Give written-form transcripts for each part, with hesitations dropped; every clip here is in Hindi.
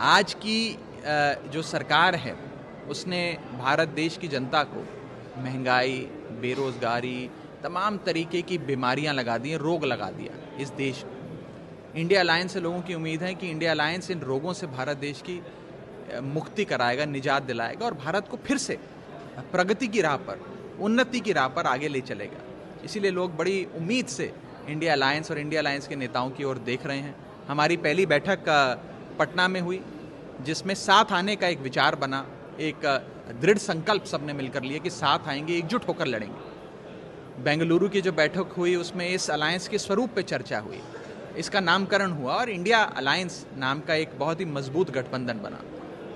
आज की जो सरकार है उसने भारत देश की जनता को महंगाई, बेरोजगारी, तमाम तरीके की बीमारियां लगा दी हैं, रोग लगा दिया इस देश को। इंडिया अलायंस से लोगों की उम्मीद है कि इंडिया अलायंस इन रोगों से भारत देश की मुक्ति कराएगा, निजात दिलाएगा और भारत को फिर से प्रगति की राह पर, उन्नति की राह पर आगे ले चलेगा। इसीलिए लोग बड़ी उम्मीद से इंडिया अलायंस और इंडिया अलायंस के नेताओं की ओर देख रहे हैं। हमारी पहली बैठक पटना में हुई जिसमें साथ आने का एक विचार बना, एक दृढ़ संकल्प सबने मिलकर लिए कि साथ आएंगे, एकजुट होकर लड़ेंगे। बेंगलुरु की जो बैठक हुई उसमें इस अलायंस के स्वरूप पे चर्चा हुई, इसका नामकरण हुआ और इंडिया अलायंस नाम का एक बहुत ही मजबूत गठबंधन बना।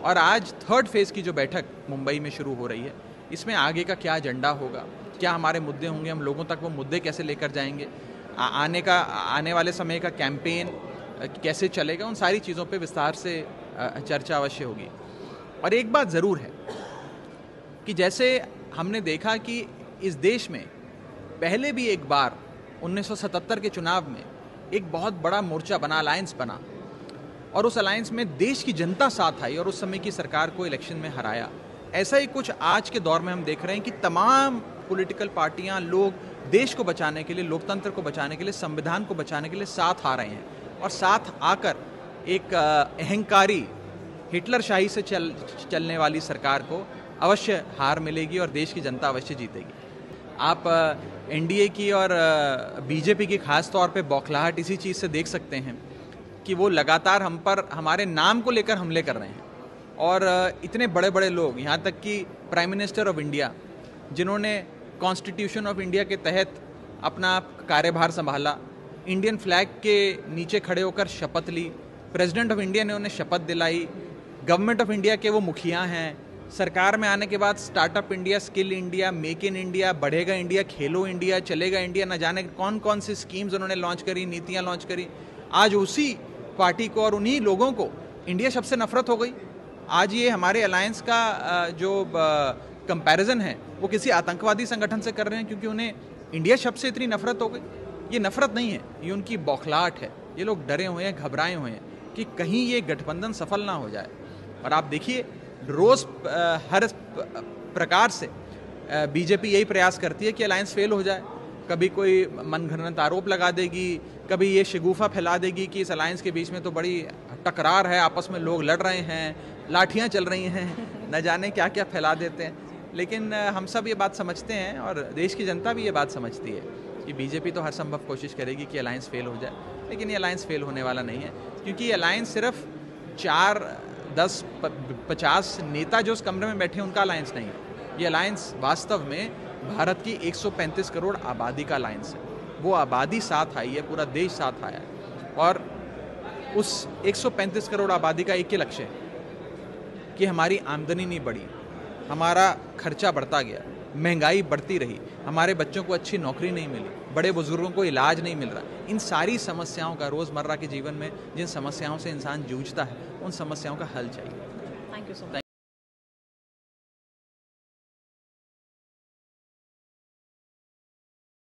और आज थर्ड फेज़ की जो बैठक मुंबई में शुरू हो रही है, इसमें आगे का क्या एजेंडा होगा, क्या हमारे मुद्दे होंगे, हम लोगों तक वो मुद्दे कैसे लेकर जाएंगे, आने वाले समय का कैंपेन कैसे चलेगा, उन सारी चीज़ों पे विस्तार से चर्चा अवश्य होगी। और एक बात ज़रूर है कि जैसे हमने देखा कि इस देश में पहले भी एक बार 1977 के चुनाव में एक बहुत बड़ा मोर्चा बना, अलायंस बना और उस अलायंस में देश की जनता साथ आई और उस समय की सरकार को इलेक्शन में हराया। ऐसा ही कुछ आज के दौर में हम देख रहे हैं कि तमाम पॉलिटिकल पार्टियां, लोग देश को बचाने के लिए, लोकतंत्र को बचाने के लिए, संविधान को बचाने के लिए साथ आ रहे हैं और साथ आकर एक अहंकारी हिटलरशाही से चलने वाली सरकार को अवश्य हार मिलेगी और देश की जनता अवश्य जीतेगी। आप एनडीए की और बीजेपी की खास तौर पे बौखलाहट इसी चीज़ से देख सकते हैं कि वो लगातार हम पर, हमारे नाम को लेकर हमले कर रहे हैं। और इतने बड़े बड़े लोग, यहाँ तक कि प्राइम मिनिस्टर ऑफ इंडिया जिन्होंने कॉन्स्टिट्यूशन ऑफ इंडिया के तहत अपना कार्यभार संभाला, इंडियन फ्लैग के नीचे खड़े होकर शपथ ली, प्रेसिडेंट ऑफ इंडिया ने उन्हें शपथ दिलाई, गवर्नमेंट ऑफ इंडिया के वो मुखिया हैं, सरकार में आने के बाद startup India, skill India, make in India, बढ़ेगा इंडिया, खेलो इंडिया, चलेगा इंडिया, न जाने कौन कौन सी स्कीम्स उन्होंने लॉन्च करी, नीतियाँ लॉन्च करी। आज उसी पार्टी को और उन्हीं लोगों को इंडिया शब्द से नफरत हो गई। आज ये हमारे अलायंस का जो कंपैरिजन है वो किसी आतंकवादी संगठन से कर रहे हैं क्योंकि उन्हें इंडिया शब्द से इतनी नफरत हो गई। ये नफरत नहीं है, ये उनकी बौखलाहट है। ये लोग डरे हुए हैं, घबराए हुए हैं कि कहीं ये गठबंधन सफल ना हो जाए। और आप देखिए रोज़ हर प्रकार से बीजेपी यही प्रयास करती है कि अलायंस फेल हो जाए। कभी कोई मनगढ़ंत आरोप लगा देगी, कभी ये शगुफ़ा फैला देगी कि इस अलायंस के बीच में तो बड़ी टकरार है, आपस में लोग लड़ रहे हैं, लाठियाँ चल रही हैं, न जाने क्या क्या फैला देते हैं। लेकिन हम सब ये बात समझते हैं और देश की जनता भी ये बात समझती है कि बीजेपी तो हर संभव कोशिश करेगी कि अलायंस फेल हो जाए। लेकिन ये अलायंस फेल होने वाला नहीं है क्योंकि ये अलायंस सिर्फ 4, 10, 50 नेता जो उस कमरे में बैठे उनका अलायंस नहीं है। ये अलायंस वास्तव में भारत की 135 करोड़ आबादी का अलायंस है। वो आबादी साथ आई है, पूरा देश साथ आया है और उस 135 करोड़ आबादी का एक ही लक्ष्य है कि हमारी आमदनी नहीं बढ़ी, हमारा खर्चा बढ़ता गया, महंगाई बढ़ती रही, हमारे बच्चों को अच्छी नौकरी नहीं मिली, बड़े बुजुर्गों को इलाज नहीं मिल रहा। इन सारी समस्याओं का, रोज़मर्रा के जीवन में जिन समस्याओं से इंसान जूझता है, उन समस्याओं का हल चाहिए। Thank you so much.